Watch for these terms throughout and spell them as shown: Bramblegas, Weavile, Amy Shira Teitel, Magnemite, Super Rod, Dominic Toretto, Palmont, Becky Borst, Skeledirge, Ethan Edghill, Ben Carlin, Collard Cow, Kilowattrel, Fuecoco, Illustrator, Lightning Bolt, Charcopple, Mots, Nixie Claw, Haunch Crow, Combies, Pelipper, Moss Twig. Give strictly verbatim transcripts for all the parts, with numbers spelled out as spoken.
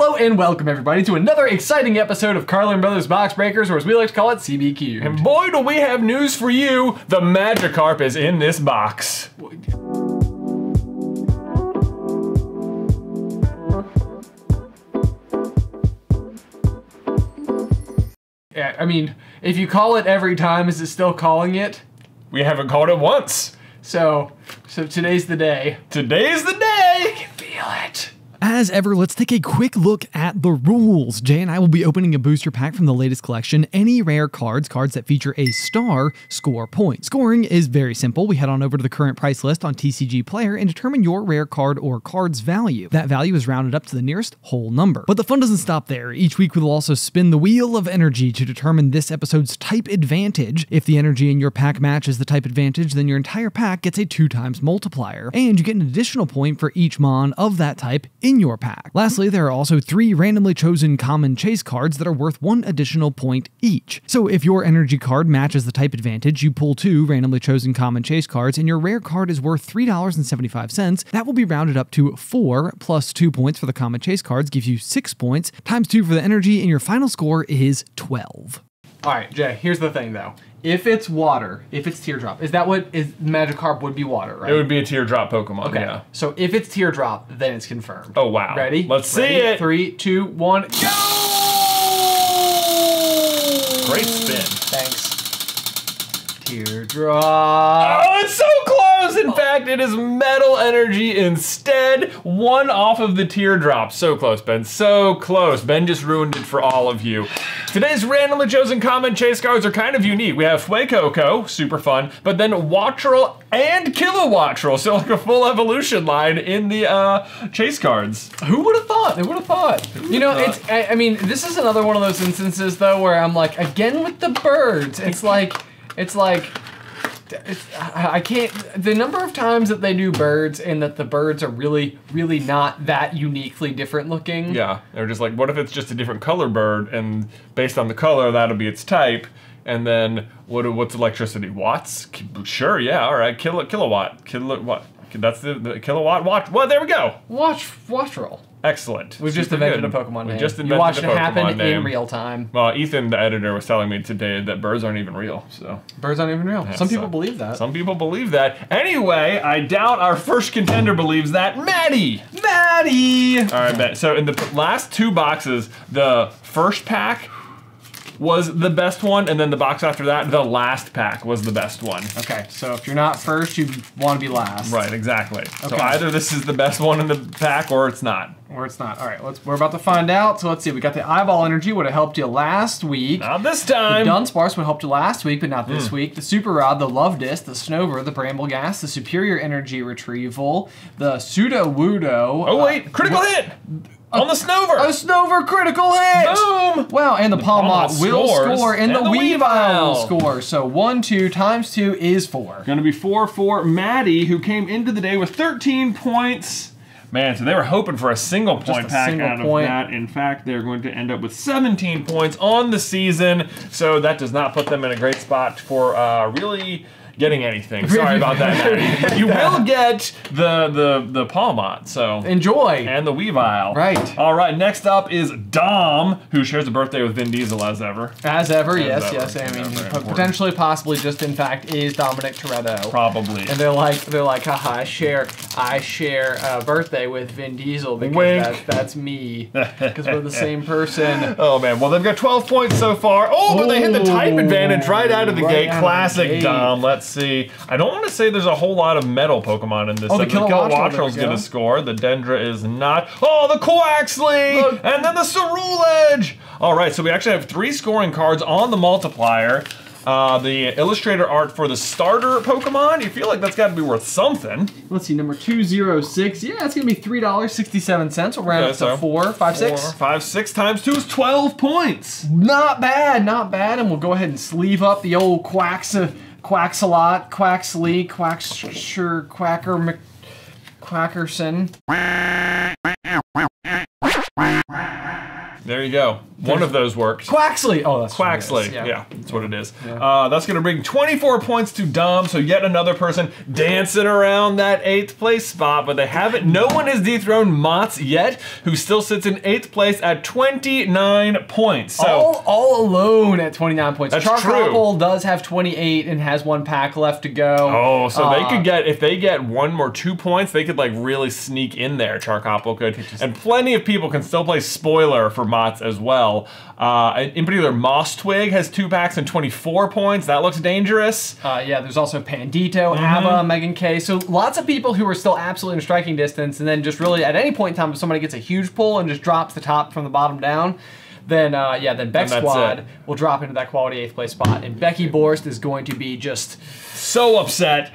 Hello and welcome everybody to another exciting episode of Carlin Brothers Box Breakers, or as we like to call it, C B Q. And boy do we have news for you! The Magikarp is in this box. Yeah, I mean, if you call it every time, is it still calling it? We haven't called it once. So, so today's the day. Today's the day! You can feel it. As ever, let's take a quick look at the rules. Jay and I will be opening a booster pack from the latest collection. Any rare cards, cards that feature a star, score points. Scoring is very simple. We head on over to the current price list on T C G Player and determine your rare card or card's value. That value is rounded up to the nearest whole number. But the fun doesn't stop there. Each week we will also spin the wheel of energy to determine this episode's type advantage. If the energy in your pack matches the type advantage, then your entire pack gets a two times multiplier. And you get an additional point for each mon of that type in your pack. Lastly, there are also three randomly chosen common chase cards that are worth one additional point each. So if your energy card matches the type advantage, you pull two randomly chosen common chase cards and your rare card is worth three dollars and seventy-five cents. That will be rounded up to four plus two points for the common chase cards gives you six points times two for the energy, and your final score is twelve. All right, Jay, here's the thing though. If it's water, if it's Teardrop, is that what is Magikarp would be water, right? It would be a Teardrop Pokemon, okay. Yeah. So if it's Teardrop, then it's confirmed. Oh, wow. Ready? Let's Ready? see it. Three, two, one, go! Great spin. Thanks. Teardrop. Oh, it's so close! In oh. fact, it is Metal Energy instead. One off of the Teardrop. So close, Ben. So close. Ben just ruined it for all of you. Today's randomly chosen common chase cards are kind of unique. We have Fuecoco, super fun, but then Wattrel and Kilowattrel, so like a full evolution line in the uh, chase cards. Who would have thought? They would have thought. You know, thought? it's. I, I mean, this is another one of those instances though where I'm like, again with the birds. It's like, it's like, it's, I can't. The number of times that they do birds and that the birds are really, really not that uniquely different looking. Yeah, they're just like, what if it's just a different color bird, and based on the color, that'll be its type. And then what? What's electricity? Watts? Sure, yeah, all right. Kilo, kilowatt, kilowatt. That's the, the kilowatt watch. Well, there we go. Watch, Wattrel. Excellent. We've just invented good. a Pokemon name. We just invented you watched a Pokemon it happen name. in real time. Well, Ethan, the editor, was telling me today that birds aren't even real, so. Birds aren't even real. Yeah, some people so. believe that. Some people believe that. Anyway, I doubt our first contender believes that. Maddie! Maddie! All right, Ben. So in the last two boxes, the first pack was the best one, and then the box after that, the last pack was the best one. Okay, so if you're not first, you want to be last. Right, exactly. Okay. So either this is the best one in the pack, or it's not. Or it's not. All right, let's, we're about to find out. So let's see, we got the Eyeball Energy, would have helped you last week. Not this time. The Dunsparce would have helped you last week, but not this mm. week. The Super Rod, the Love Disc, the Snover, the Bramblegas, the Superior Energy Retrieval, the Pseudo Wudo. Oh wait, uh, critical hit! A, on the Snover! A Snover critical hit! Boom! Wow, and the, the Palmont will score, and, and the, the Weavile will score. So one, two times two is four. Gonna be four for Maddie, who came into the day with thirteen points. Man, so they were hoping for a single point a pack single out of point. that. In fact, they're going to end up with seventeen points on the season. So that does not put them in a great spot for uh, really getting anything. Sorry about that, Maddie. You will get the the the Palmont, so enjoy, and the Weavile. Right. All right. Next up is Dom, who shares a birthday with Vin Diesel, as ever. As ever, as yes, ever. yes. I mean, ever potentially, possibly, just in fact, is Dominic Toretto. Probably. And they're like, they're like, haha, I share, I share a birthday with Vin Diesel because that's, that's me, because we're the same person. Oh man. Well, they've got twelve points so far. Oh, but Ooh, they hit the type advantage right out of the right gate. Classic the gate. Dom. Let's see. I don't want to say there's a whole lot of metal Pokemon in this. Oh, the Kilowattrel's going to score. The Dendra is not. Oh, the Quaxly! Look. And then the Cerulege! All right, so we actually have three scoring cards on the multiplier. Uh, the illustrator art for the starter Pokemon, you feel like that's gotta be worth something. Let's see, number two oh six, yeah, it's gonna be three dollars and sixty-seven cents. We'll round okay, it to so four, five, four, six. Five, six times two is twelve points. Not bad, not bad, and we'll go ahead and sleeve up the old Quacks, uh, Quaxalot, Quaxly, Quaxsure, Quacker, Mc, Quackerson. There you go. One of those worked. Quaxly! Oh, that's Quaxly. Yeah. yeah, that's what it is. Yeah. Uh, that's going to bring twenty-four points to Dom, so yet another person dancing around that eighth place spot, but they haven't. No one has dethroned Mots yet, who still sits in eighth place at twenty-nine points. So all, all alone at twenty-nine points. That's Charcopple true. does have twenty-eight and has one pack left to go. Oh, so uh, they could get, if they get one or two points, they could like really sneak in there, Charcopple could. Just, and plenty of people can still play spoiler for Mots as well. Uh, in particular, Moss Twig has two packs and twenty-four points. That looks dangerous. Uh, yeah, there's also Pandito, mm-hmm. Abba, Megan K. So lots of people who are still absolutely in striking distance, and then just really at any point in time, if somebody gets a huge pull and just drops the top from the bottom down, then uh, yeah, then Beck Squad will drop into that quality eighth place spot, and Becky Borst is going to be just so upset.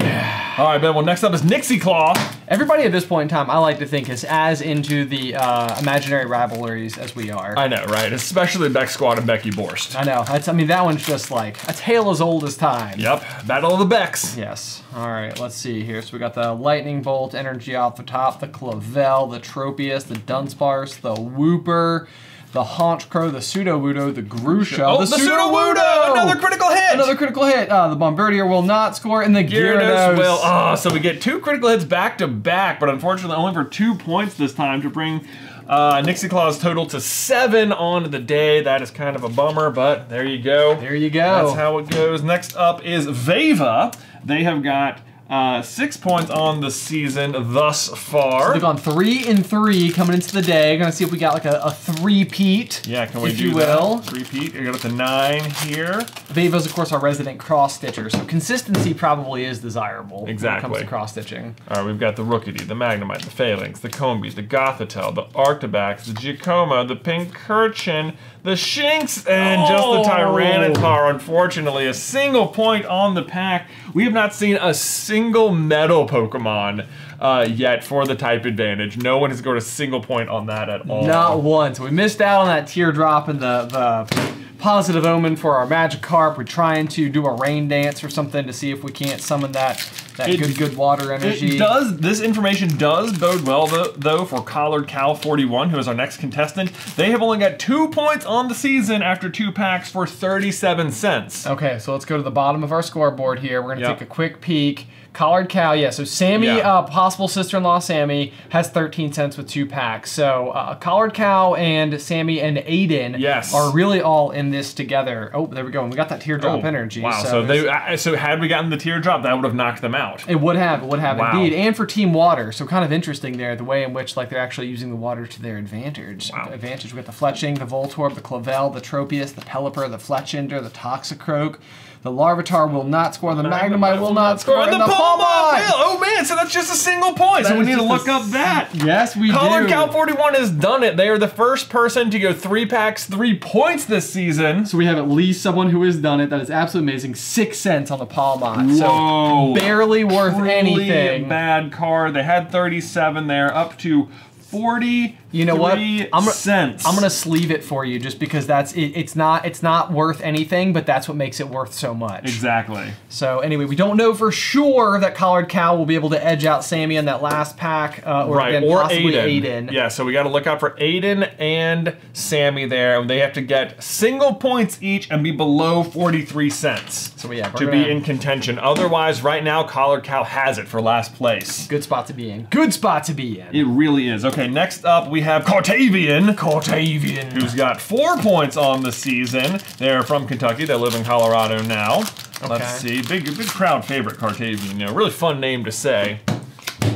All right, Ben, well next up is Nixie Claw. Everybody at this point in time, I like to think, is as into the uh, imaginary rivalries as we are. I know, right? Especially Beck Squad and Becky Borst. I know, that's, I mean, that one's just like a tale as old as time. Yep, Battle of the Becks. Yes, all right, let's see here. So we got the Lightning Bolt, Energy off the top, the Clavel, the Tropius, the Dunsparce, the Wooper, the Haunch Crow, the Pseudo Wudo, the Grusha. Oh, the, the Pseudo Wudo! Another critical hit! Another critical hit. Uh, the Bombardier will not score, and the Gyarados will. Oh, so we get two critical hits back to back, but unfortunately only for two points this time to bring uh, Nixie Claw's total to seven on the day. That is kind of a bummer, but there you go. There you go. That's how it goes. Next up is Veva. They have got Uh, six points on the season thus far. So they've gone three and three coming into the day. Gonna see if we got like a, a three-peat. Yeah, can we if do you will. that? Three-peat. We got up to nine here. Veva's, of course, our resident cross-stitcher, so consistency probably is desirable exactly. when it comes to cross-stitching. All right, we've got the Rookity, the Magnemite, the Phalanx, the Combies, the Gothitelle, the Arctobax, the Giacomo, the Pincurchin, the Shinx, and oh. just the Tyranitar, unfortunately. A single point on the pack. We have not seen a single Single metal Pokemon uh, yet for the type advantage. No one has got a single point on that at all. Not once. We missed out on that teardrop and the, the positive omen for our Magikarp. We're trying to do a rain dance or something to see if we can't summon that that it, good good water energy. It does. This information does bode well though, though for Collard Cow forty-one, who is our next contestant. They have only got two points on the season after two packs for thirty-seven cents. Okay, so let's go to the bottom of our scoreboard here. We're gonna yep. take a quick peek. Collard Cow, yeah, so Sammy, yeah. Uh, possible sister-in-law Sammy, has thirteen cents with two packs. So uh, Collard Cow and Sammy and Aiden yes. are really all in this together. Oh, there we go, and we got that teardrop oh, energy. Wow, so, so, they, uh, so had we gotten the teardrop, that would have knocked them out. It would have, it would have wow. indeed. And for Team Water, so kind of interesting there, the way in which like they're actually using the water to their advantage. Wow. Advantage. We got the Fletching, the Voltorb, the Clavel, the Tropius, the Pelipper, the Fletchender, the Toxicroak. The Larvitar will not score, the Magnemite, Magnemite will not score, and the, the Palmont will! Oh man, so that's just a single point, that so we need to look up that. Yes, we Collard do. Collard Cow forty-one has done it. They are the first person to go three packs, three points this season. So we have at least someone who has done it. That is absolutely amazing. Six cents on the Palmont. Whoa. So barely worth really anything. Bad card. They had thirty-seven there, up to forty. You know what? I'm cents. I'm gonna sleeve it for you just because that's it, it's not it's not worth anything, but that's what makes it worth so much. Exactly. So anyway, we don't know for sure that Collard Cow will be able to edge out Sammy in that last pack, uh, or right. again, or possibly Aiden. Aiden. Yeah. So we got to look out for Aiden and Sammy there, and they have to get single points each and be below forty-three cents. So yeah, to be in contention. Otherwise, right now Collard Cow has it for last place. Good spot to be in. Good spot to be in. It really is. Okay. Next up, we. We have Cartavian. Cartavian. Who's got four points on the season. They're from Kentucky. They live in Colorado now. Okay. Let's see. Big big crowd favorite, Cartavian. You know, really fun name to say.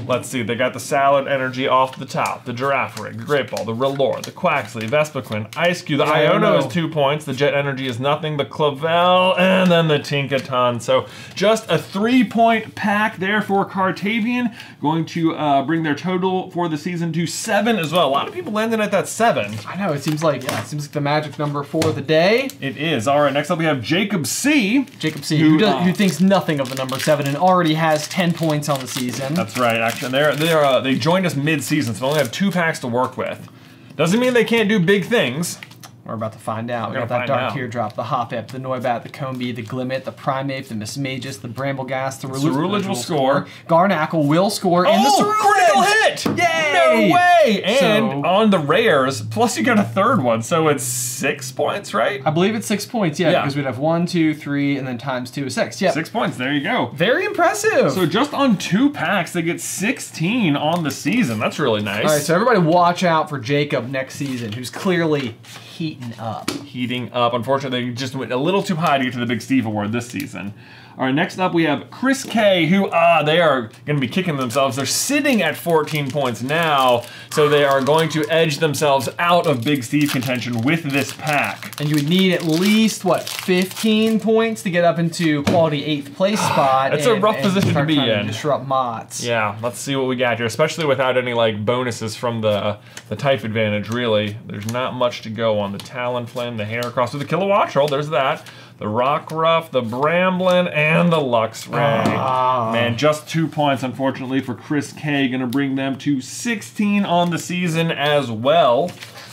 Let's see. They got the Salad Energy off the top, the Giraffe Rig, the Great Ball, the Relore, the Quaxly, Vespaquin, Ice Cube. The Iono is two points. The Jet Energy is nothing. The Clavel, and then the Tinkaton. So just a three-point pack there for Cartavian. Going to uh, bring their total for the season to seven as well. A lot of people landing at that seven. I know. It seems like yeah, it seems like the magic number for the day. It is. All right. Next up, we have Jacob C. Jacob C. Who, who, does, uh, who thinks nothing of the number seven and already has ten points on the season. That's right. Actually, and they're, they're, uh, they joined us mid-season, so they only have two packs to work with. Doesn't mean they can't do big things. We're about to find out. We're we got that Dark out. Teardrop, the Hoppip, the Noibat, the Combi, the Glimmet, the Primeape, the Mismagus, the Bramblegas, the Cerulege will score. score. Garnackle will score, oh, and the Cerulege! Critical hit! Yay! No way! And so, on the rares, plus you got a third one, so it's six points, right? I believe it's six points, yeah, yeah. because we'd have one, two, three, and then times two is six. Yeah. Six points, there you go. Very impressive. So just on two packs, they get sixteen on the season. That's really nice. All right, so everybody watch out for Jacob next season, who's clearly heating up. Heating up. Unfortunately, they just went a little too high to get to the Big Steve Award this season. All right, next up we have Chris K, who, ah, they are gonna be kicking themselves. They're sitting at fourteen points now, so they are going to edge themselves out of Big Steve contention with this pack. And you would need at least, what, fifteen points to get up into quality eighth place spot. That's and, a rough and position to be in. To disrupt Mots. Yeah, let's see what we got here, especially without any like bonuses from the, the type advantage, really. There's not much to go on. The Talonflame, the Heracross, the Kilowattrel, there's that. The Rockruff, the Bramblin, and the Luxray. Oh. Man, just two points, unfortunately, for Chris K. Gonna bring them to sixteen on the season as well.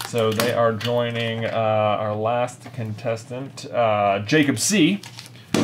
So they are joining uh, our last contestant, uh, Jacob C.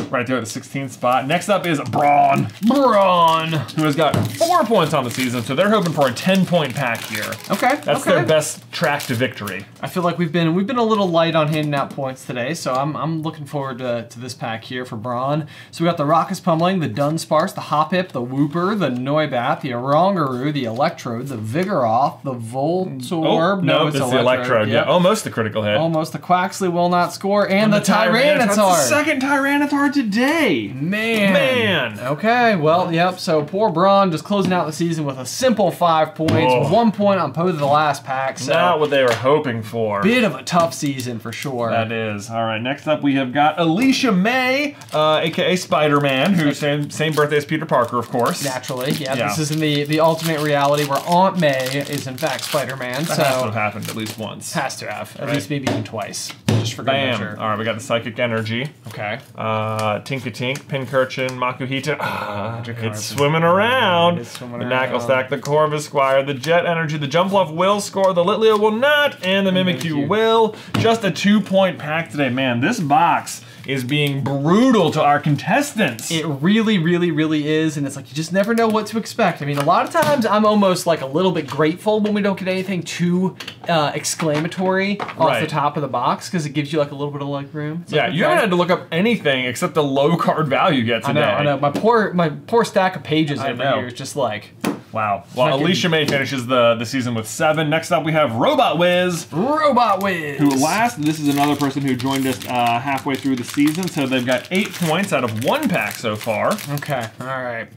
Right there at the sixteenth spot. Next up is Braun. Braun, who has got four points on the season, so they're hoping for a ten-point pack here. Okay. That's okay. Their best track to victory. I feel like we've been we've been a little light on handing out points today, so I'm I'm looking forward to, to this pack here for Braun. So we got the Raucous Pummeling, the Dunsparce, the Hoppip, the Wooper, the Noibat, the Oranguru, the Electrode, the Vigoroth, the Voltorb. Oh, no, no, it's the Electrode. Yeah. yeah, almost the critical hit. Almost the Quaxly will not score, and, and the, the Tyranitar. Tyranitar. The second Tyranitar. Today, man, man. Okay, well, yep. So poor Braun just closing out the season with a simple five points, oh. one point on both of the last packs. So not what they were hoping for. Bit of a tough season for sure. That is. All right. Next up, we have got Alicia May, uh, aka Spider-Man, who same same birthday as Peter Parker, of course. Naturally, yeah. yeah. This is in the the alternate reality where Aunt May is in fact Spider-Man. That so has to have happened at least once. Has to have at right? least maybe even twice. Just for good measure. All right, we got the Psychic Energy. Okay. Uh, Uh, Tinkatink, Pincurchin, Makuhita. Uh, it's swimming around. It's swimming the Knacklestack, the Corvus Squire, the Jet Energy, the Jumpluff will score, the Litleo will not, and the Mimikyu will. Just a two-point pack today. Man, this box is being brutal to our contestants. It really, really, really is, and it's like you just never know what to expect. I mean, a lot of times I'm almost like a little bit grateful when we don't get anything too uh, exclamatory off right. the top of the box, because it gives you like a little bit of leg room. It's yeah, like, you haven't had to look up anything except the low card value yet today. I know, I know. My poor, my poor stack of pages I over know. here is just like. Wow. Well, Alicia May finishes the, the season with seven. Next up, we have Robot Wiz. Robot Wiz. Who last, this is another person who joined us uh, halfway through the season, so they've got eight points out of one pack so far. Okay, all right.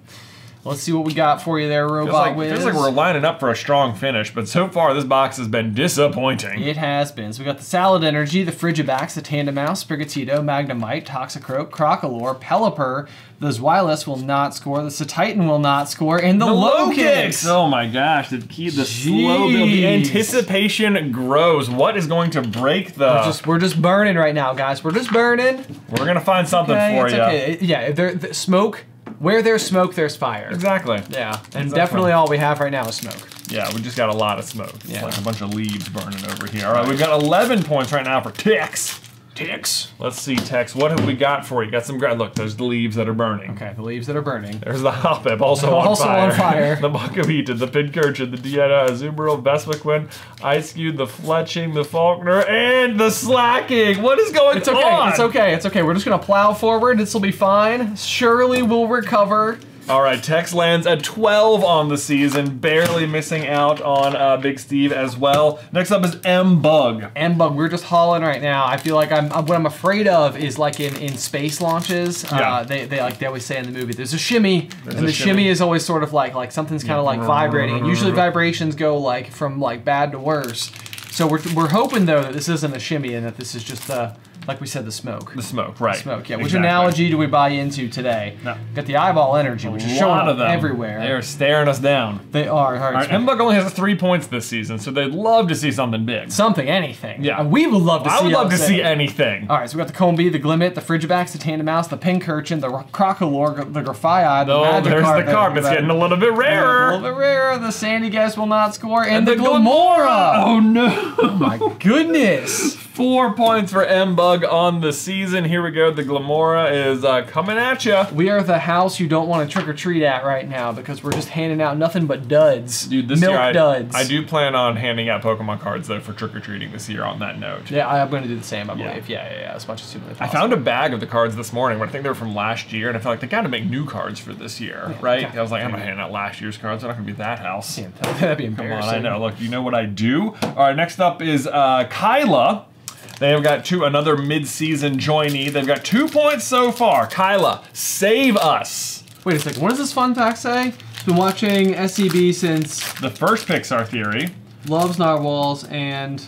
Let's see what we got for you there, Robot like, Wiz. Feels like we're lining up for a strong finish, but so far this box has been disappointing. It has been. So we got the Salad Energy, the Frigibax, the Tandemouse, Sprigatito, Magnemite, Toxicroak, Crocolore, Pelipper, the Zweilous will not score, the Satitan will not score, and the, the low kicks. kicks. Oh my gosh, the key, the Jeez. slow build, the anticipation grows. What is going to break the... We're just, we're just burning right now, guys. We're just burning. We're going to find something okay, for you. Okay. Yeah, they're, they're, smoke... Where there's smoke, there's fire. Exactly. Yeah, and exactly. definitely all we have right now is smoke. Yeah, we just got a lot of smoke. It's yeah. like a bunch of leaves burning over here. All right, we've got eleven points right now for Tex. Tex. Let's see, Tex, what have we got for you? Got some ground. Look, there's the leaves that are burning. Okay, the leaves that are burning. There's the Hoppip, also on also fire. Also on fire. The Makuhita, the Pincurchin, the Dieta, Azumarill, Vespaquin, Ice-Cube, the Fletching, the Faulkner, and the Slacking. What is going it's okay. on? It's okay, it's okay. We're just gonna plow forward. This will be fine. Surely we'll recover. All right, Tex lands at twelve on the season, barely missing out on uh, Big Steve as well. Next up is M-Bug. M-Bug, we're just hauling right now. I feel like I'm, what I'm afraid of is like in, in space launches, uh, yeah. they, they like they always say in the movie, there's a shimmy, there's and a the shimmy. shimmy is always sort of like, like something's kind of like vibrating, and usually vibrations go like from like bad to worse. So we're, we're hoping though that this isn't a shimmy and that this is just the, like we said, the smoke. The smoke, right. The smoke, yeah. Exactly. Which analogy do we buy into today? No. Got the eyeball energy, which is showing up everywhere. They are staring us down. They are. All right, M-Bug only has three points this season, so they'd love to see something big. Something, anything. Yeah. And we would love to see I would love to see anything. All right, so we got the Combee, the Glimmet, the Frigibax, the Tandemouse, the Pincurchin, the Crocolore, the Grafii, the oh, Magikarp. Oh, there's the Carp. It's getting a little bit rarer. A little bit rarer. The Sandy Guest will not score. And, and the, the Glamora. Oh, no. Oh, my goodness. Four points for M-Bug on the season. Here we go. The Glamora is uh, coming at you. We are the house you don't want to trick-or-treat at right now because we're just handing out nothing but duds. Dude, this Milk year I, duds. I do plan on handing out Pokemon cards, though, for trick-or-treating this year on that note. Yeah, I'm going to do the same, I believe. Yeah, yeah, yeah. yeah as much as humanly possible. I found a bag of the cards this morning, but I think they were from last year, and I felt like they got to make new cards for this year, yeah, right? I was like, I'm not handing out last year's cards. I'm not going to be that house. Yeah, that'd be embarrassing. Come on, I know. Look, you know what I do. All right, next up is uh, Kyla. They've got two, another mid-season joinee. They've got two points so far. Kyla, save us. Wait a second, what does this fun fact say? It's been watching S C B since... The first Pixar Theory. Loves Narwhals and...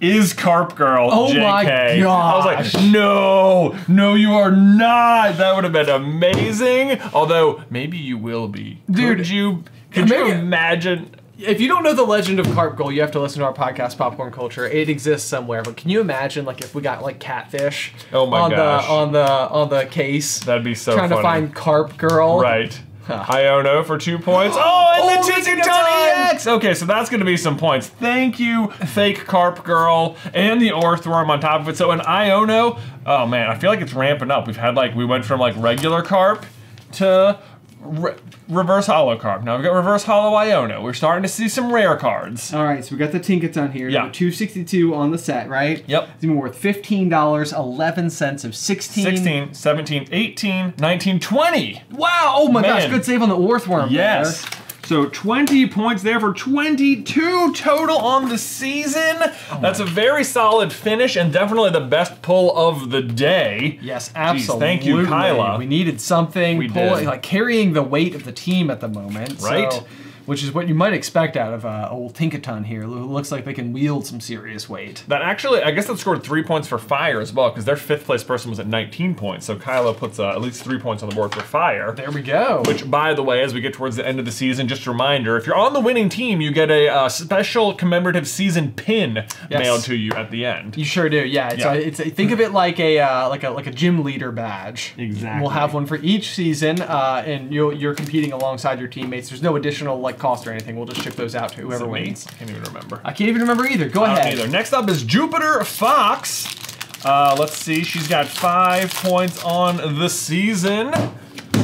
Is Carp Girl, oh J K. My gosh. I was like, no, no you are not. That would have been amazing. Although, maybe you will be. Dude, could you, could you imagine? If you don't know the legend of Carp Girl, you have to listen to our podcast, Popcorn Culture. It exists somewhere, but can you imagine, like, if we got like catfish oh my on gosh. the on the on the case? That'd be so trying funny. to find Carp Girl, right? Huh. Iono for two points. Oh, and oh, the Tizzy X. Okay, so that's going to be some points. Thank you, fake Carp Girl, and the Orthworm on top of it. So an Iono. Oh man, I feel like it's ramping up. We've had like we went from like regular Carp to. Re reverse holo card. Now we've got reverse holo Iono. We're starting to see some rare cards. All right, so we got the Tinkaton here. Yeah. two sixty-two on the set, right? Yep. It's even worth fifteen dollars, eleven cents of sixteen. sixteen, seventeen, eighteen, nineteen, twenty. Wow, oh my Man. gosh, good save on the Orthworm. Yes. There. So twenty points there for twenty-two total on the season. Oh That's a very solid finish and definitely the best pull of the day. Yes, absolutely. Jeez, thank you, Kyla. We needed something. We pull, did. Like carrying the weight of the team at the moment. Right. So, which is what you might expect out of uh, old Tinkaton here. It looks like they can wield some serious weight. That actually, I guess that scored three points for Fire as well, because their fifth place person was at nineteen points, so Kylo puts uh, at least three points on the board for Fire. There we go. Which, by the way, as we get towards the end of the season, just a reminder, if you're on the winning team, you get a uh, special commemorative season pin yes. mailed to you at the end. You sure do, yeah. It's yeah. A, it's a, think of it like a, uh, like, a, like a gym leader badge. Exactly. We'll have one for each season, uh, and you'll, you're competing alongside your teammates. There's no additional, like, cost or anything. We'll just ship those out to whoever wins. I can't even remember. I can't even remember either. Go ahead. Either. Next up is Jupiter Fox. Uh, let's see. She's got five points on the season.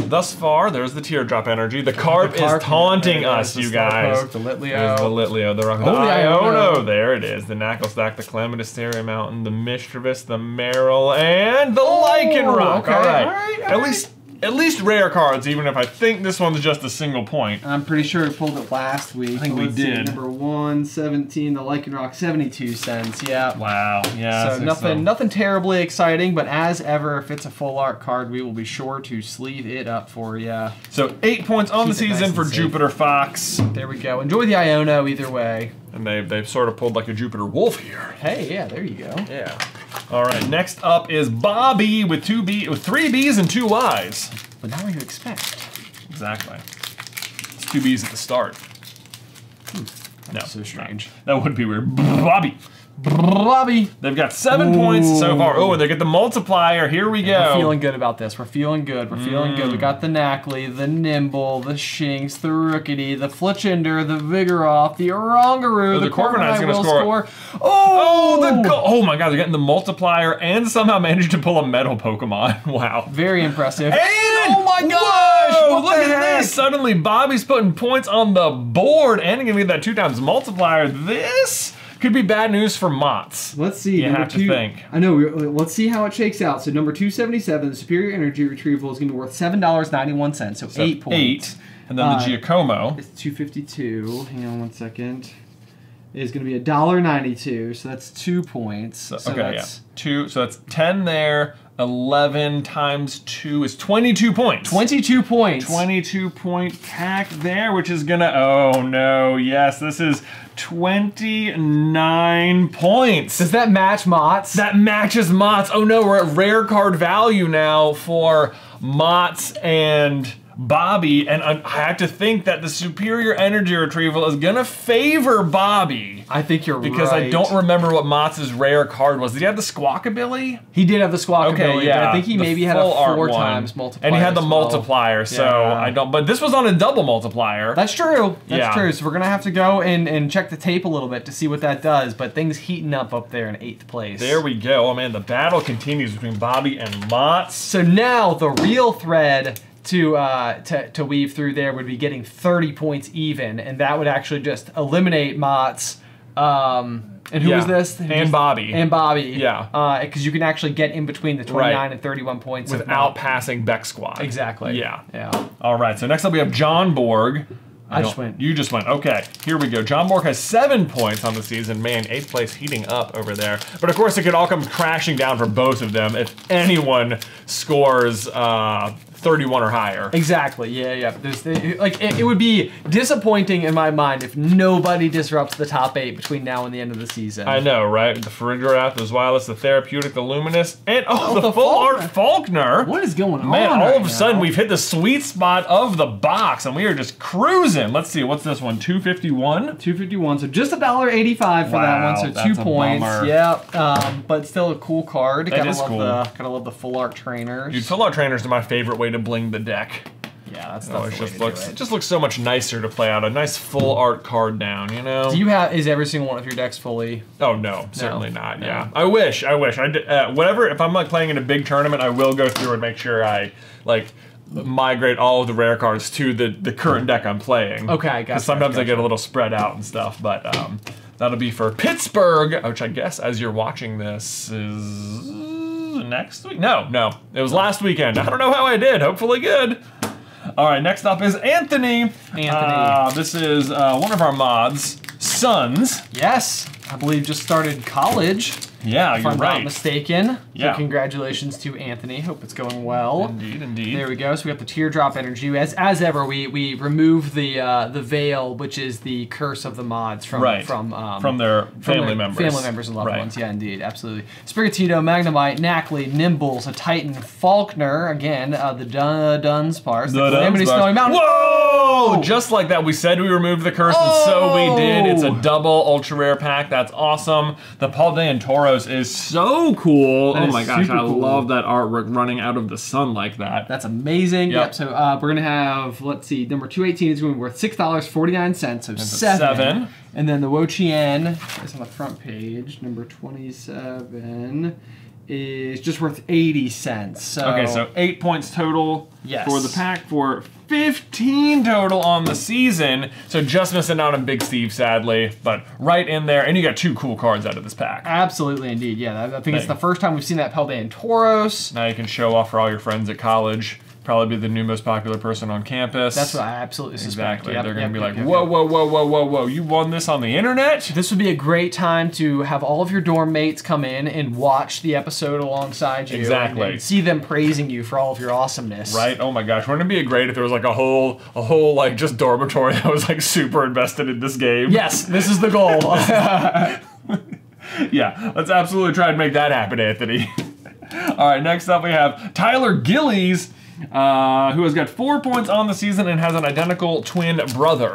Thus far, there's the teardrop energy. The carp, the carp is taunting us, you guys. Poke, the Litleo. There's the Litleo, the Rock. Oh, the Iono. Iono. There it is. The Knacklestack, the Clamatisteria Mountain, the Mischievous, the Meryl, and the oh, Lycanroc. Okay. All right. All right. At least. At least rare cards, even if I think this one's just a single point. I'm pretty sure we pulled it last week. I think so we did. See, number one seventeen, the Lycanroc, seventy-two cents. Yeah. Wow. Yeah. So nothing, so. nothing terribly exciting, but as ever, if it's a full art card, we will be sure to sleeve it up for you. So eight points on Keep the season nice for safe. Jupiter Fox. There we go. Enjoy the Iono either way. And they've, they've sort of pulled like a Jupiter Wolf here. Hey, yeah, there you go. Yeah. All right, next up is Bobby with two B, with three Bs and two Ys. But not what you expect. Exactly. It's two Bs at the start. Hmm, that's no, so strange. Not. That would be weird. Bobby. Bobby. They've got seven Ooh. points so far. Oh, and they get the multiplier. Here we go. And we're feeling good about this. We're feeling good. We're mm. feeling good. We got the Knackley, the Nimble, the Shinx, the Rookity, the Fletchender, the Vigoroth, the Orangaroo, oh, the Corviknight's going to score. score. Oh, oh, the go oh my God! They're getting the multiplier and somehow managed to pull a metal Pokemon. Wow. Very impressive. And oh my gosh! Whoa, look at heck? this. Suddenly, Bobby's putting points on the board and giving me that two times multiplier. This. Could be bad news for Mots. Let's see. You have to think. I know. Let's see how it shakes out. So number two seventy-seven, the Superior Energy Retrieval is going to be worth seven dollars and ninety-one cents. So, so eight points. Eight. And then uh, the Giacomo. It's two fifty-two. Hang on one second. Is going to be one dollar and ninety-two cents. So that's two points. So, so okay. That's, yeah. Two. So that's ten there. eleven times two is twenty-two points. twenty-two points. twenty-two point pack there, which is gonna, oh no, yes, this is twenty-nine points. Does that match Mott's? That matches Mott's. Oh no, we're at rare card value now for Mott's and Bobby, and I have to think that the Superior Energy Retrieval is gonna favor Bobby. I think you're because right. Because I don't remember what Mott's rare card was. Did he have the Squawkabilly? He did have the Squawkabilly. Okay, yeah. I think he the maybe had a four times multiplier. And he had the well. multiplier, so yeah. I don't. But this was on a double multiplier. That's true. That's yeah. true. So we're going to have to go and, and check the tape a little bit to see what that does. But things heating up up there in eighth place. There we go. Oh, man, the battle continues between Bobby and Mott's. So now the real thread to, uh, to to weave through there would be getting thirty points even, and that would actually just eliminate Mott's. Um, and who yeah. was this? Who and was, Bobby. And Bobby. Yeah. Because uh, you can actually get in between the twenty-nine right. and thirty-one points. Without passing Beck Squad. Exactly. Yeah. Yeah. All right, so next up we have John Borg. I, I just went. You just went. Okay, here we go. John Borg has seven points on the season. Man, eighth place heating up over there. But of course, it could all come crashing down for both of them if anyone scores uh, thirty-one or higher. Exactly. Yeah, yeah. There's, like, it, it would be disappointing in my mind if nobody disrupts the top eight between now and the end of the season. I know, right? The Ferrigorath, the Zwilus, the Therapeutic, the Luminous, and oh, oh the, the Full Art Faulkner. What is going on? Man, all right of a sudden we've hit the sweet spot of the box, and we are just cruising. Let's see, what's this one? Two fifty-one. Two fifty-one. So just a dollar eighty-five for wow, that one. So that's two a points. Bummer. Yep. Um, but still a cool card. That gotta is love cool. The, gotta love the Full Art Trainers. Dude, Full Art Trainers are my favorite way to bling the deck. Yeah, that's not oh, the way just to looks, do it. It just looks so much nicer to play out. A nice full art card down, you know? Do you have, is every single one of your decks fully? Oh, no, no. certainly not, no. yeah. I wish, I wish. I uh, whatever, if I'm like playing in a big tournament, I will go through and make sure I like migrate all of the rare cards to the, the current deck I'm playing. Okay, gotcha. Because sometimes gotcha. I get a little spread out and stuff, but um, that'll be for Pittsburgh, which I guess as you're watching this is... next week? No, no. It was last weekend. I don't know how I did. Hopefully good. All right, next up is Anthony. Anthony. Uh, this is uh, one of our mods, Sons. Yes, I believe just started college. Yeah, if you're I'm right. not mistaken. Yeah. So congratulations to Anthony. Hope it's going well. Indeed, indeed. There we go. So we got the teardrop energy. As as ever, we we remove the uh, the veil, which is the curse of the mods from right. from um, from their family from their members, family members and loved right. ones. Yeah, indeed, absolutely. Sprigatito, Magnemite, Knackley, Nimbles, a Titan, Faulkner. Again, uh, the Dun Dunsparce, the, the Calamity Snowy Mountain. Whoa! Oh. Just like that, we said we removed the curse, oh. and so we did. It's a double ultra rare pack. That's awesome. The Paul De and Toro is so cool. That oh my gosh, I cool. love that artwork running out of the sun like that. That's amazing. Yep, yep. So uh, we're gonna have, let's see, number two eighteen is gonna be worth six dollars and forty-nine cents, so seven. seven. And then the Wochien is on the front page, number twenty-seven. Is just worth eighty cents. So okay, so eight points total yes. for the pack for fifteen total on the season. So just missing out on Big Steve, sadly, but right in there. And you got two cool cards out of this pack. Absolutely, indeed. Yeah, I think Dang. it's the first time we've seen that Paldean Tauros. Now you can show off for all your friends at college. Probably be the new most popular person on campus. That's what I absolutely suspect. Exactly. Yep, They're going to yep, be yep, like, yep, whoa, yep. whoa, whoa, whoa, whoa, whoa, you won this on the internet? This would be a great time to have all of your dorm mates come in and watch the episode alongside you. Exactly. And, and see them praising you for all of your awesomeness. Right? Oh my gosh. Wouldn't it be great if there was like a whole, a whole like just dormitory that was like super invested in this game? Yes, this is the goal. Yeah, let's absolutely try and make that happen, Anthony. All right, next up we have Tyler Gillies. Uh, who has got four points on the season and has an identical twin brother.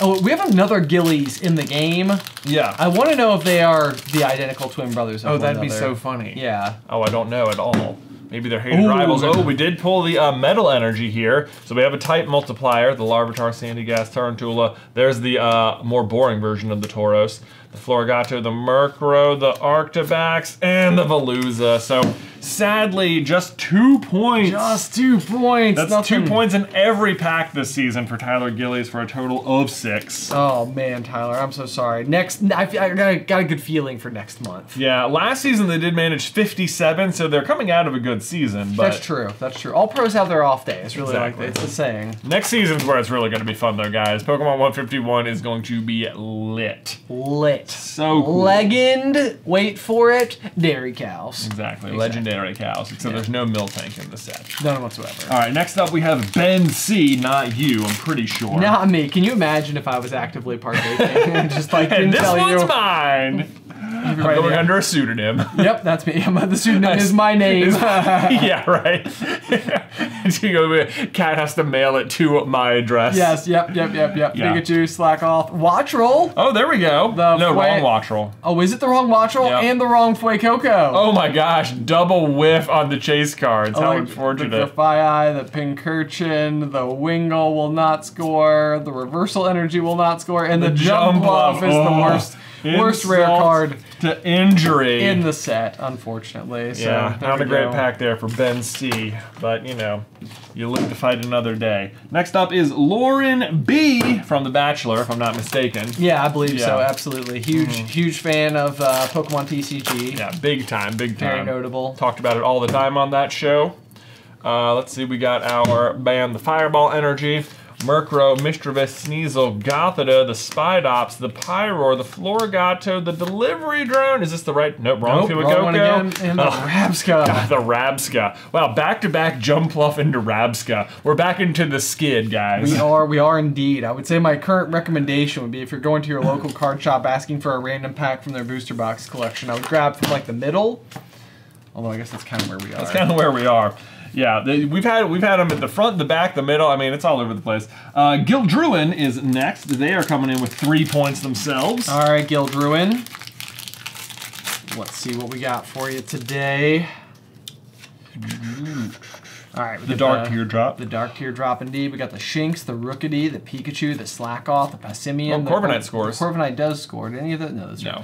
Oh, we have another Gillies in the game. Yeah. I want to know if they are the identical twin brothers. Oh, that'd another. be so funny. Yeah. Oh, I don't know at all. Maybe they're hated Ooh, rivals. Oh, we did pull the uh, metal energy here. So we have a type multiplier, the Larvitar, Sandygast, Tarantula. There's the uh, more boring version of the Tauros. The Florigato, the Murkrow, the Arctobax, and the Veluza. So sadly, just two points. Just two points. That's Nothing. two points in every pack this season for Tyler Gillies for a total of six. Oh man, Tyler, I'm so sorry. Next, I, I got, a, got a good feeling for next month. Yeah, last season they did manage fifty-seven, so they're coming out of a good season. But that's true, that's true. All pros have their off days, really exactly. like it's the saying. Next season's where it's really gonna be fun though, guys. Pokemon one fifty-one is going to be lit. Lit. So cool. Legend, wait for it, dairy cows. Exactly, exactly. Legendary cows. So yeah. There's no Miltank in the set. None whatsoever. All right, next up we have Ben C, not you, I'm pretty sure. Not me. Can you imagine if I was actively partaking? and just like, and this one's you. mine. I'm right going there. Under a pseudonym. Yep, that's me. The pseudonym is my name. Is, yeah, right. Cat has to mail it to my address. Yes, yep, yep, yep, yep. Yeah. Pikachu, slack off. Wattrel. Oh, there we go. The no, wrong Wattrel. Oh, is it the wrong Wattrel yep. and the wrong Fuecoco? Oh my gosh, double whiff on the chase cards. How oh, unfortunate. The Defy, the Pincurchin, the Wingull will not score, the Reversal Energy will not score, and the, the Jumpluff is oh. the worst. Worst rare card to injury in the set, unfortunately. So yeah, not a great pack there for Ben C. But you know, you live to fight another day. Next up is Lauren B from The Bachelor, if I'm not mistaken. Yeah, I believe yeah. so. Absolutely, huge, mm-hmm. huge fan of uh, Pokemon T C G. Yeah, big time, big time. Very notable. Talked about it all the time on that show. Uh, let's see, we got our band, the Fireball Energy. Murkrow, Mischievous, Sneasel, Gothita, the Spidops, the Pyroar, the Florigato, the Delivery Drone. Is this the right? Nope, wrong. Nope, wrong one again. And the oh, Rabsca. God, the Rabsca. Wow, back-to-back Jumpluff into Rabsca. We're back into the skid, guys. We are, we are indeed. I would say my current recommendation would be if you're going to your local card shop asking for a random pack from their booster box collection, I would grab from like the middle. Although I guess that's kind of where we are. That's kind of where we are. Yeah, they, we've had we've had them at the front, the back, the middle. I mean, it's all over the place. Uh, Gildruin is next. They are coming in with three points themselves. All right, Gildruin. Let's see what we got for you today. All right, we the dark the, teardrop. The dark teardrop, indeed. We got the Shinx, the Rookity, the Pikachu, the Slackoth, the Passimian. Oh, Corviknight scores. Corviknight does score. Did any of those? No, that's no. Right.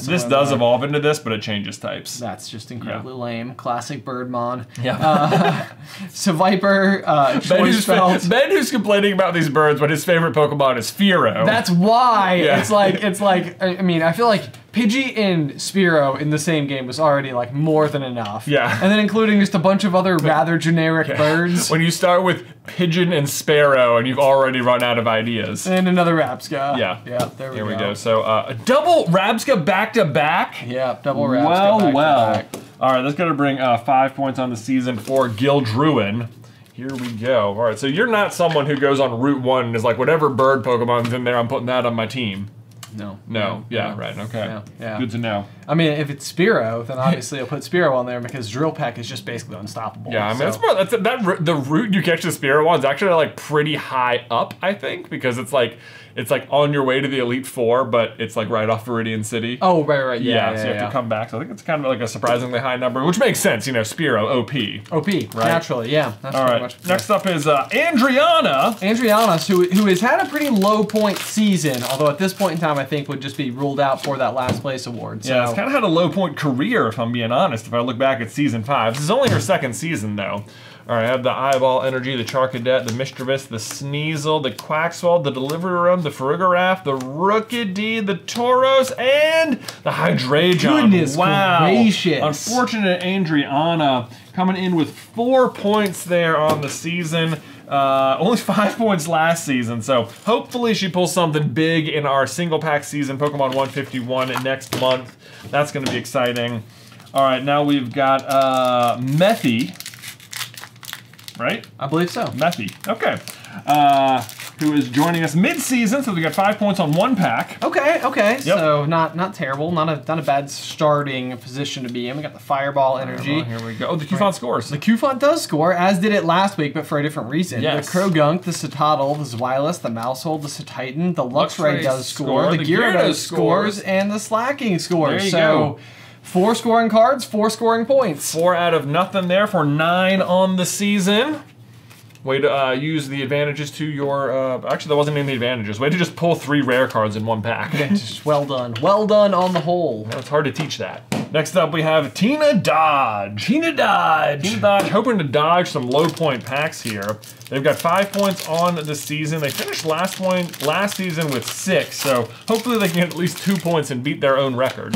This does evolve into this, but it changes types. That's just incredibly yeah. lame. Classic Birdmon. Yeah. Uh, Seviper, uh, Ben, who's Ben who's complaining about these birds when his favorite Pokemon is Fearow. That's why. Yeah. It's like, it's like, I mean, I feel like Pidgey and Spearow in the same game was already like more than enough. Yeah. And then including just a bunch of other rather generic yeah. birds. When you start with Pigeon and Sparrow and you've already run out of ideas. And another Rabsca. Yeah. Yeah, there we Here go. Here we go. So uh, a double Rabsca back to back. Yeah, double Rabsca well, back well. to back. All right, that's going to bring uh, five points on the season for Gildruin. Here we go. All right, so you're not someone who goes on Route one and is like, whatever bird Pokemon's in there, I'm putting that on my team. No. No. Yeah, no. Right. Okay. No. Yeah. Good to know. I mean, if it's Spearow, then obviously I'll put Spearow on there because Drill Pack is just basically unstoppable. Yeah, I mean, so. that's, more, that's that the route you catch the Spearow on is actually like pretty high up, I think, because it's like it's like on your way to the Elite Four, but it's like right off Viridian City. Oh, right, right. Yeah, yeah, yeah so you yeah, have yeah. to come back. So I think it's kind of like a surprisingly high number, which makes sense, you know, Spearow, O P. O P, right? Naturally, yeah. That's All right. Much Next up is uh, Andriana. Andriana, who, who has had a pretty low point season, although at this point in time, I think would just be ruled out for that last place award. So. Yeah, it's kind of had a low point career, if I'm being honest, if I look back at season five. This is only her second season, though. All right, I have the Eyeball Energy, the Charcadet, the Mischievous, the Sneasel, the Quaxly, the Deliverum, the Ferrigiraf, the Rookity, the Tauros, and the Hydreigon. Goodness wow. gracious. Unfortunate Andriana coming in with four points there on the season. Uh, only five points last season, so hopefully she pulls something big in our single pack season, Pokemon one fifty-one next month. That's gonna be exciting. All right, now we've got uh, Methy, right? I believe so. Methy, okay. Uh, who is joining us mid-season, so we got five points on one pack. Okay, okay, yep. so not not terrible, not a not a bad starting position to be in. We got the Fireball Energy. Fireball, here we go. Oh, the Qfont right. scores. The Qfont does score, as did it last week, but for a different reason. Yes. The Krogunk, the Citadel, the Zweilous, the Mousehole, the Cititan, the Luxray, Luxray does score, score. The, the Gyarados scores, and the Slacking scores. There you so, go. Four scoring cards, four scoring points. Four out of nothing there for nine on the season. Way to uh, use the advantages to your, uh, actually that wasn't even the advantages. Way to just pull three rare cards in one pack. Well done, well done on the whole. Well, it's hard to teach that. Next up we have Tina Dodge. Tina Dodge. Tina Dodge, hoping to dodge some low point packs here. They've got five points on the season. They finished last point, last season with six, so hopefully they can get at least two points and beat their own record.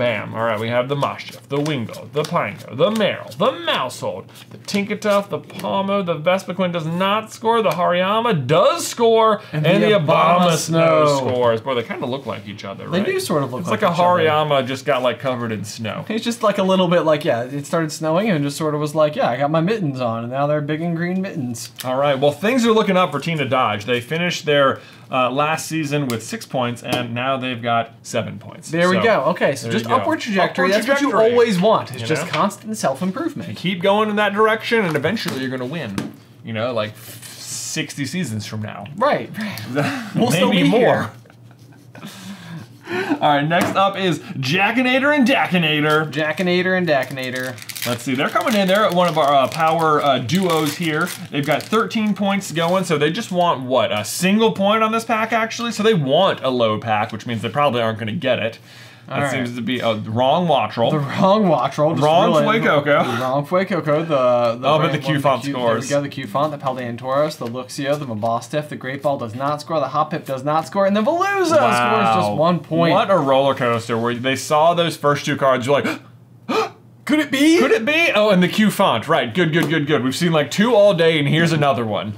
Bam. All right, we have the Mashaf, the Wingo, the Pineco, the Meryl, the Mousehold, the Tinkertuff, the Palmo, the Vespaquin does not score, the Hariyama does score, and, and the, the Abomasnow Snow scores. Boy, they kind of look like each other, right? They do sort of look it's like, like each other. It's like a Hariyama just got like covered in snow. It's just like a little bit like, yeah, it started snowing and just sort of was like, yeah, I got my mittens on, and now they're big and green mittens. All right, well, things are looking up for Team Dodge. They finished their Uh, last season with six points, and now they've got seven points. There so, we go. Okay, so just upward trajectory. Upward That's trajectory. What you always want. It's you just know? constant self-improvement. Keep going in that direction, and eventually you're going to win. You know, like sixty seasons from now. Right. We'll Maybe still be more. All right, next up is Jackinator and Dackinator. Jackinator and Dackinator. Let's see, they're coming in. They're at one of our uh, power uh, duos here. They've got thirteen points going, so they just want, what, a single point on this pack, actually? So they want a low pack, which means they probably aren't going to get it. That right. seems to be a wrong Wattrel. The wrong Wattrel. Just wrong Fuecoco. The wrong Fuecoco. The, the oh, but the Q font the Q, scores. There we go, the Q font, the Paldeantoros, the Luxio, the Mabostif, the Great Ball does not score, the Hoppip does not score, and the Veluza wow. scores just one point. What a roller coaster. Where they saw those first two cards, you're like, could it be? Could it be? Oh, and the Q font. Right. Good, good, good, good. We've seen like two all day, and here's another one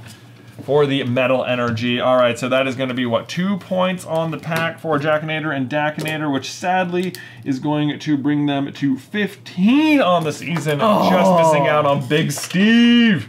for the Metal Energy. All right, so that is going to be, what, two points on the pack for Jackinator and Dackinator, which sadly is going to bring them to fifteen on the season, oh. just missing out on Big Steve.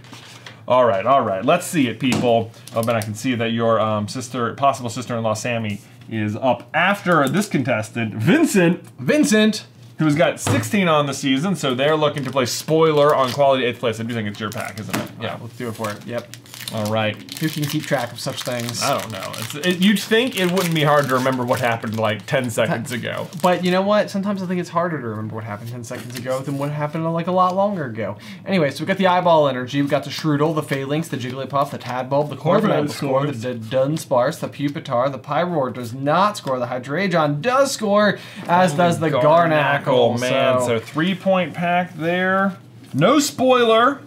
All right, all right, let's see it, people. Oh, but I can see that your um, sister, possible sister-in-law, Sammy, is up after this contestant, Vincent. Vincent, who's got sixteen on the season, so they're looking to play spoiler on quality eighth place. I do think it's your pack, isn't it? Yeah, right, let's do it for it. Yep. All right. Who can keep track of such things? I don't know. It's, it, you'd think it wouldn't be hard to remember what happened like ten seconds that, ago. But you know what? Sometimes I think it's harder to remember what happened ten seconds ago than what happened like a lot longer ago. Anyway, so we got the Eyeball Energy. We got the Shroodle, the Phalanx, the Jigglypuff, the Tadbulb, the Corviknight score, the, the Dunsparce, the Pupitar, the Pyroar does not score, the Hydreigon does score, as Holy does the Garnacle. Garnacle man, so, so three-point pack there. No spoiler.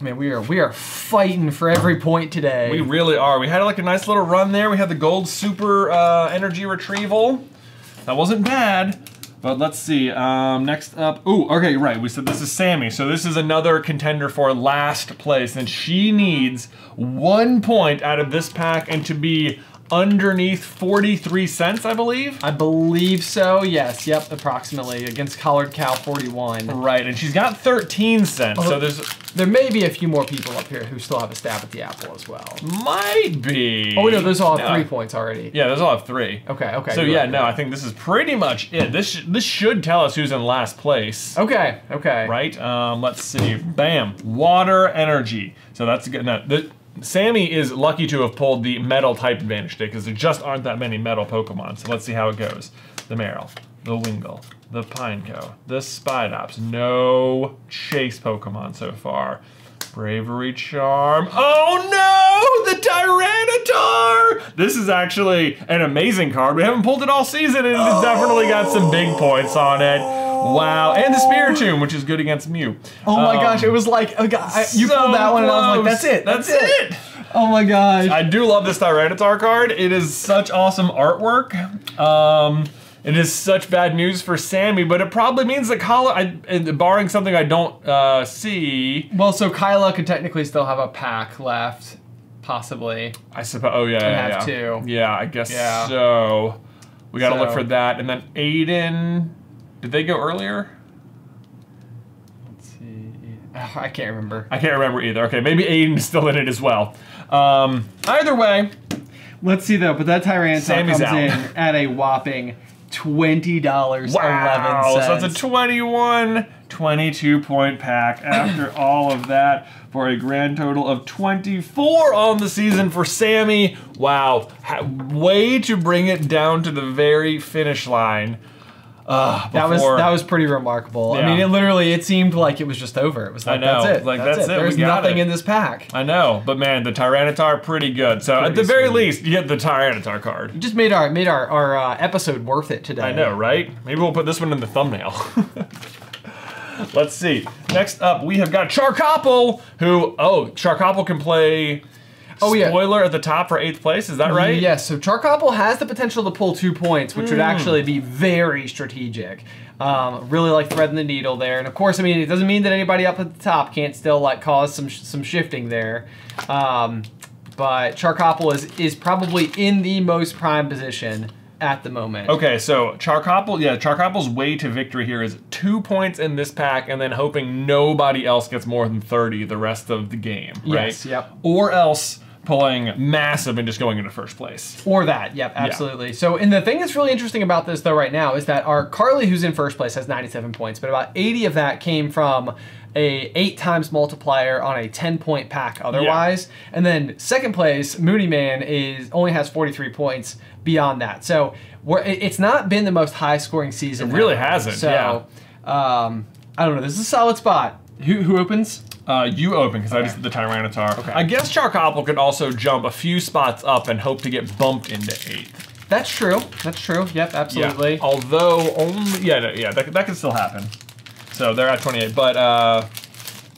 Man, we are we are fighting for every point today. We really are. We had like a nice little run there. We had the gold super uh, energy retrieval. That wasn't bad. But let's see. Um, next up, ooh, okay, right. We said this is Sammy. So this is another contender for last place, and she needs one point out of this pack and to be underneath forty-three cents, I believe? I believe so, yes. Yep, approximately, against Collard Cow forty-one. Right, and she's got thirteen cents, oh, so there's... There may be a few more people up here who still have a stab at the apple as well. Might be. Oh, no, those all have no. three points already. Yeah, those all have three. Okay, okay. So, yeah, right, no, right. I think this is pretty much it. This sh this should tell us who's in last place. Okay, okay. Right, um, let's see. Bam, water energy. So that's good. No, th Sammy is lucky to have pulled the metal type advantage today because there just aren't that many metal Pokemon. So let's see how it goes. The Meryl, the Wingull, the Pineco, the Spidops. No chase Pokemon so far. Bravery Charm. Oh no! The Tyranitar! This is actually an amazing card. We haven't pulled it all season and oh. it's definitely got some big points on it. Wow, and the Spiritomb, which is good against Mew. Oh my um, gosh, it was like, oh God, I, you so pulled that one close. And I was like, that's it, that's, that's it. it. Oh my gosh. I do love this Tyranitar card. It is such awesome artwork. Um, it is such bad news for Sammy, but it probably means that Kyla, barring something I don't uh, see. Well, so Kyla could technically still have a pack left, possibly. I suppose, oh yeah, yeah, have yeah. two. Yeah, I guess yeah. so. We gotta so. look for that, and then Aiden. Did they go earlier? Let's see. Oh, I can't remember. I can't remember either. Okay, maybe Aiden's still in it as well. Um, either way, let's see though. But that Tyranitar comes out. in at a whopping twenty dollars wow. eleven cents. So it's a twenty-one, twenty-two point pack after all of that for a grand total of twenty-four on the season for Sammy. Wow, ha way to bring it down to the very finish line. Uh, that was that was pretty remarkable. Yeah. I mean, it literally it seemed like it was just over. It was like I know. that's it. Like that's, that's it. it. There's nothing it. in this pack. I know, but man, the Tyranitar pretty good. So pretty at the very sweet. least, you get the Tyranitar card. You just made our made our our uh, episode worth it today. I know, right? Maybe we'll put this one in the thumbnail. Let's see. Next up, we have got Charcopple, who oh, Charcopple can play. oh, yeah. spoiler at the top for eighth place, is that right? Yes, so Charcopple has the potential to pull two points, which mm. would actually be very strategic. Um, really like threading the needle there. And of course, I mean, it doesn't mean that anybody up at the top can't still like cause some, sh some shifting there. Um, but Charcopple is, is probably in the most prime position at the moment. Okay, so Charcopple, yeah, Charcopple's way to victory here is two points in this pack and then hoping nobody else gets more than thirty the rest of the game, right? Yes, yep. Or else pulling massive and just going into first place. Or that, yep, absolutely. Yeah. So, and the thing that's really interesting about this though right now is that our Carly, who's in first place, has ninety-seven points, but about eighty of that came from a eight times multiplier on a ten point pack otherwise. Yeah. And then second place, Mooney Man is, only has forty-three points beyond that. So we're, it's not been the most high scoring season. It really ever. hasn't, so, yeah. Um, I don't know, this is a solid spot. Who, who opens? Uh, you open, because okay. I just did the Tyranitar. Okay. I guess Charcopple could also jump a few spots up and hope to get bumped into eighth. That's true, that's true, yep, absolutely. Yeah. Although only, yeah, no, yeah, that, that could still happen. So they're at twenty-eight, but uh,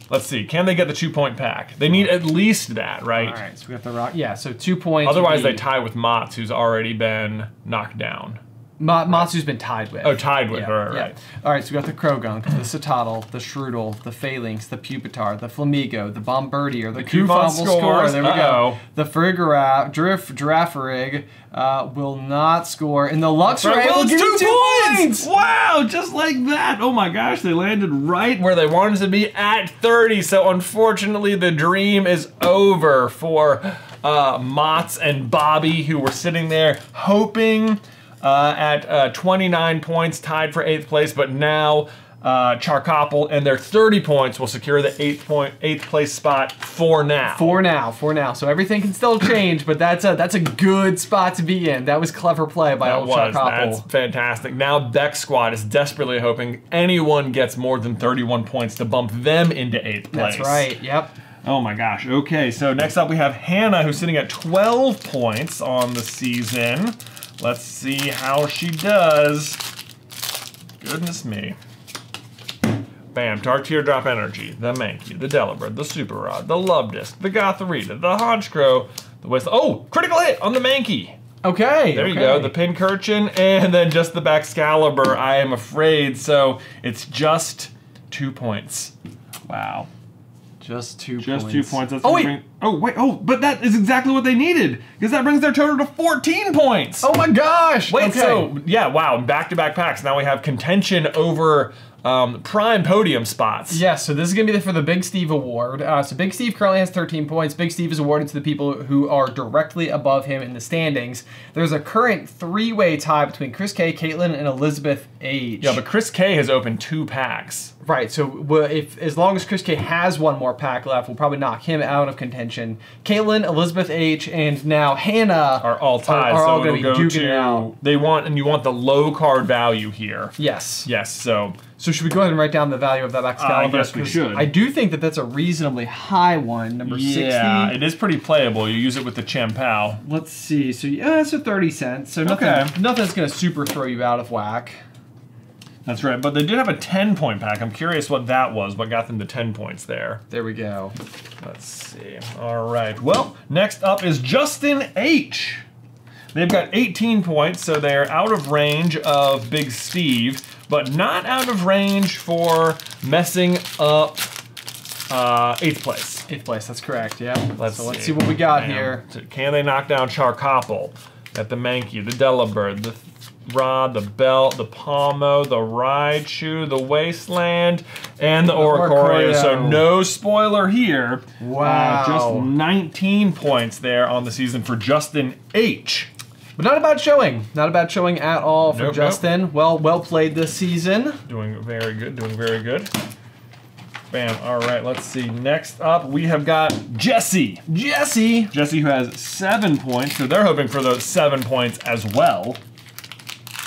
let's see. Can they get the two-point pack? They need at least that, right? All right, so we got the rock. Yeah, so two points. Otherwise, they tie with Mots, who's already been knocked down. Mots, right. who's been tied with. Oh, tied with, yeah, right, right, yeah. right. All right, so we got the Krogunk, the Sotodle, the Shroodle, the Phalanx, the Pupitar, the Flamigo, the Bombardier, the, the Kufumble Score, there we uh -oh. go. The Frigorap, Giraffarig, Giraffarig uh, will not score, and the Luxray will get two, two points! points! Wow, just like that. Oh my gosh, they landed right where they wanted to be at thirty, so unfortunately the dream is over for uh, Mots and Bobby, who were sitting there hoping Uh, at uh, twenty-nine points, tied for eighth place, but now uh, Charcopple and their thirty points will secure the eighth point, eighth place spot for now. For now, for now. So everything can still change, but that's a that's a good spot to be in. That was clever play by old Charcopple. That's fantastic. Now Beck Squad is desperately hoping anyone gets more than thirty-one points to bump them into eighth place. That's right. Yep. Oh my gosh. Okay. So next up we have Hannah, who's sitting at twelve points on the season. Let's see how she does. Goodness me. Bam, Dark Teardrop Energy, the Mankey, the Delibird, the Super Rod, the Love Disc, the Gotharita, the Honchkrow, the West. Oh, critical hit on the Mankey. Okay. There okay. you go, the Pincurchin, and then just the Baxcalibur, I am afraid. So it's just two points. Wow. Just two Just points. Just two points. That's oh, wait. Bring, oh, wait. Oh, but that is exactly what they needed, because that brings their total to fourteen points. Oh, my gosh. Wait, okay. so, yeah, wow. Back-to-back packs. Now we have contention over um, prime podium spots. Yes, yeah, so this is going to be for the Big Steve Award. Uh, so Big Steve currently has thirteen points. Big Steve is awarded to the people who are directly above him in the standings. There's a current three-way tie between Chris K, Caitlin, and Elizabeth H. Yeah, but Chris K has opened two packs. Right, so if as long as Chris K has one more pack left, we'll probably knock him out of contention. Caitlin, Elizabeth H, and now Hannah are all tied. Are, are so all going to be duking out. They want, and you want the low card value here. Yes. Yes. So, so should we go ahead and write down the value of that Baxcalibur? Uh, yes, we should. I do think that that's a reasonably high one, number yeah, sixty. Yeah, it is pretty playable. You use it with the Champao. Let's see. So yeah, so thirty cents. So nothing, okay. nothing's going to super throw you out of whack. That's right, but they did have a ten-point pack. I'm curious what that was, what got them to ten points there. There we go. Let's see. All right, well, next up is Justin H. They've got eighteen points, so they're out of range of Big Steve, but not out of range for messing up uh, eighth place. Eighth place, that's correct, yeah. Let's so see. let's see what we got Damn. here. So can they knock down Charcopple at the Mankey, the Delibird, the Rod, the Belt, the Palmo, the Raichu, the Wasteland, and the Oricorio. So no spoiler here. Wow. Uh, just nineteen points there on the season for Justin H. But not a bad showing. Not a bad showing at all for nope, Justin. Nope. Well, well played this season. Doing very good, doing very good. Bam, all right, let's see. Next up, we have got Jesse. Jesse. Jesse, who has seven points, so they're hoping for those seven points as well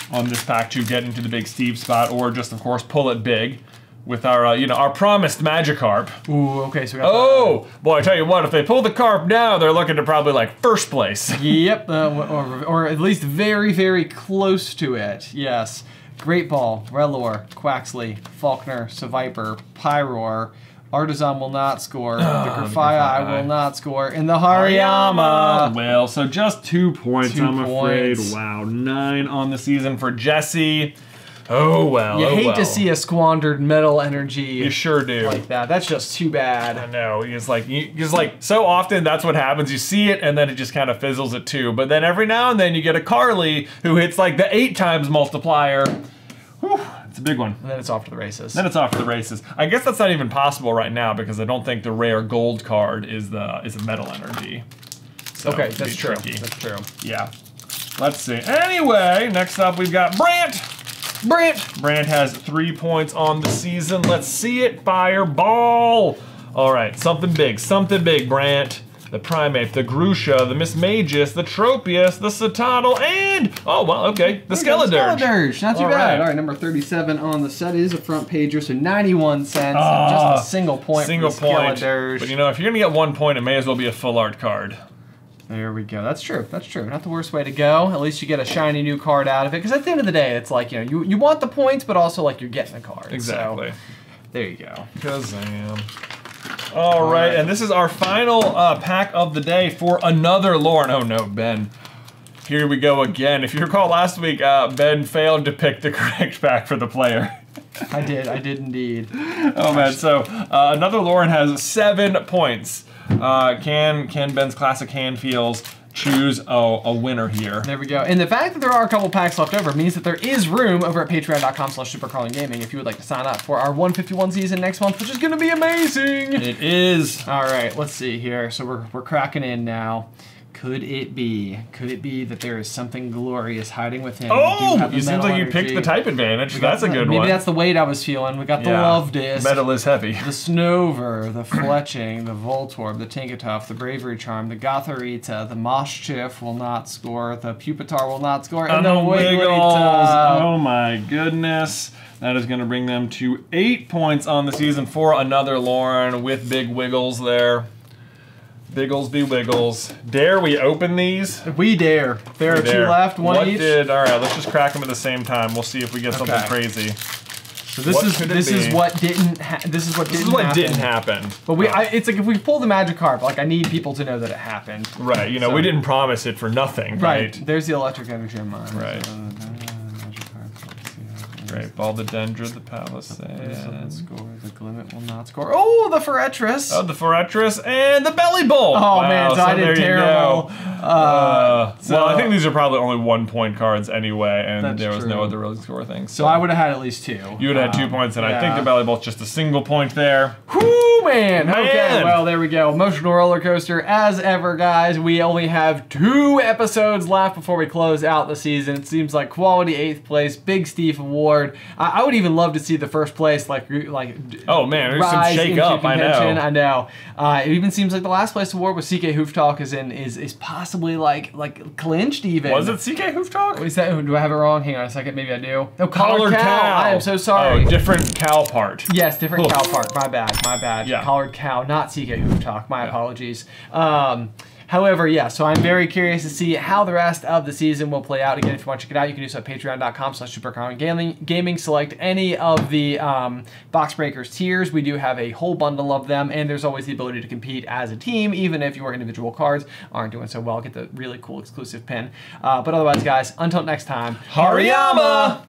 on this pack to get into the Big Steve spot, or just, of course, pull it big with our, uh, you know, our promised Magikarp. Ooh, okay, so we got Oh, that. boy, I tell you what, if they pull the Carp now, they're looking to probably, like, first place. Yep, uh, or, or at least very, very close to it, yes. Great Ball, Relor, Quaxly, Faulkner, Seviper, Pyroar, Artisan will not score. Oh, the Grafai will not score. And the Hariyama. Well, so just two points, two I'm points. afraid. Wow, nine on the season for Jesse. Oh, well. You oh hate well. to see a squandered metal energy. You sure do. Like that. That's just too bad. I know. It's like, it's like so often that's what happens. You see it, and then it just kind of fizzles at two. But then every now and then you get a Carly who hits like the eight times multiplier. Whew. It's a big one. And then it's off to the races. Then it's off to the races. I guess that's not even possible right now because I don't think the rare gold card is the is a metal energy. So okay, that's true. Tricky. That's true. Yeah. Let's see. Anyway, next up we've got Brant. Brant. Brant has three points on the season. Let's see it. Fireball. All right, something big. Something big, Brant. The Primate, the Grusha, the Miss Magus, the Tropius, the Sotodle, and, oh, well, okay, the Skeledirge. Skeledirge, not too All bad. Right. All right, number thirty-seven on the set is a front pager, so ninety-one cents, uh, just a single point single for the point. Skeledirge. But you know, if you're gonna get one point, it may as well be a full art card. There we go, that's true, that's true. Not the worst way to go. At least you get a shiny new card out of it, because at the end of the day, it's like, you know, you, you want the points, but also like you're getting a card. Exactly. So, there you go. Kazam. All right, All right, and this is our final uh, pack of the day for another Lauren. Oh no, Ben. Here we go again. If you recall last week, uh, Ben failed to pick the correct pack for the player. I did, I did indeed. Oh man, so uh, another Lauren has seven points. Uh, can, can Ben's Classic Hand Feels choose a, a winner here? There we go. And the fact that there are a couple packs left over means that there is room over at patreon dot com slash supercarlingaming if you would like to sign up for our one fifty-one season next month, which is gonna be amazing. It is. All right, let's see here. So we're, we're cracking in now. Could it be, could it be that there is something glorious hiding within? Oh, it seems like you picked the type advantage. That's a good one. Maybe that's the weight I was feeling. We got the Love Disc. Metal is heavy. The Snover, the Fletching, the Voltorb, the Tinkertuff, the Bravery Charm, the Gotharita, the Moschiff will not score, the Pupitar will not score, and the Wigglitas. Oh my goodness. That is gonna bring them to eight points on the season for another Lauren with big wiggles there. Biggles be wiggles. Dare we open these? We dare. There we are dare. two left, one what each. Did, all right, let's just crack them at the same time. We'll see if we get okay. something crazy. So this what is this is what didn't ha this is what this didn't is what happen. didn't happen. But we, I, it's like if we pull the Magikarp, like I need people to know that it happened. Right. You know, so, we didn't promise it for nothing. Right. right. There's the electric energy in mine. Right. So, uh, Great ball, the Dendra, the Palisade. The score. The Glimmet will not score. Oh, the Forretris. Oh, the Forretris and the Belly Bowl. Oh wow, man, so I did terrible. Uh, uh, so, well, I think these are probably only one point cards anyway, and there was true. no other really score thing. So, so I would have had at least two. You would have um, had two points, and yeah. I think the Belly Bowl's just a single point there. Whoo, man. man. Okay, well, there we go. Emotional roller coaster as ever, guys. We only have two episodes left before we close out the season. It seems like quality eighth place, Big Steve Award. I would even love to see the first place, like, like oh man, there's some shake up. I know, I know. Uh, it even seems like the last place award with C K Hooftalk is in is is possibly like like clinched even. Was it C K Hooftalk? Is that? Do I have it wrong? Hang on a second, maybe I do. No, Collard Cow. I am so sorry. Oh, different cow part. Yes, different cow part. My bad, my bad. Yeah. Collard Cow, not C K Hooftalk. My apologies. Um, However, yeah, so I'm very curious to see how the rest of the season will play out. Again, if you want to check it out, you can do so at patreon dot com slash supercarlingaming. Select any of the um, Box Breakers tiers. We do have a whole bundle of them, and there's always the ability to compete as a team, even if your individual cards aren't doing so well. Get the really cool exclusive pin. Uh, but otherwise, guys, until next time, Hariyama!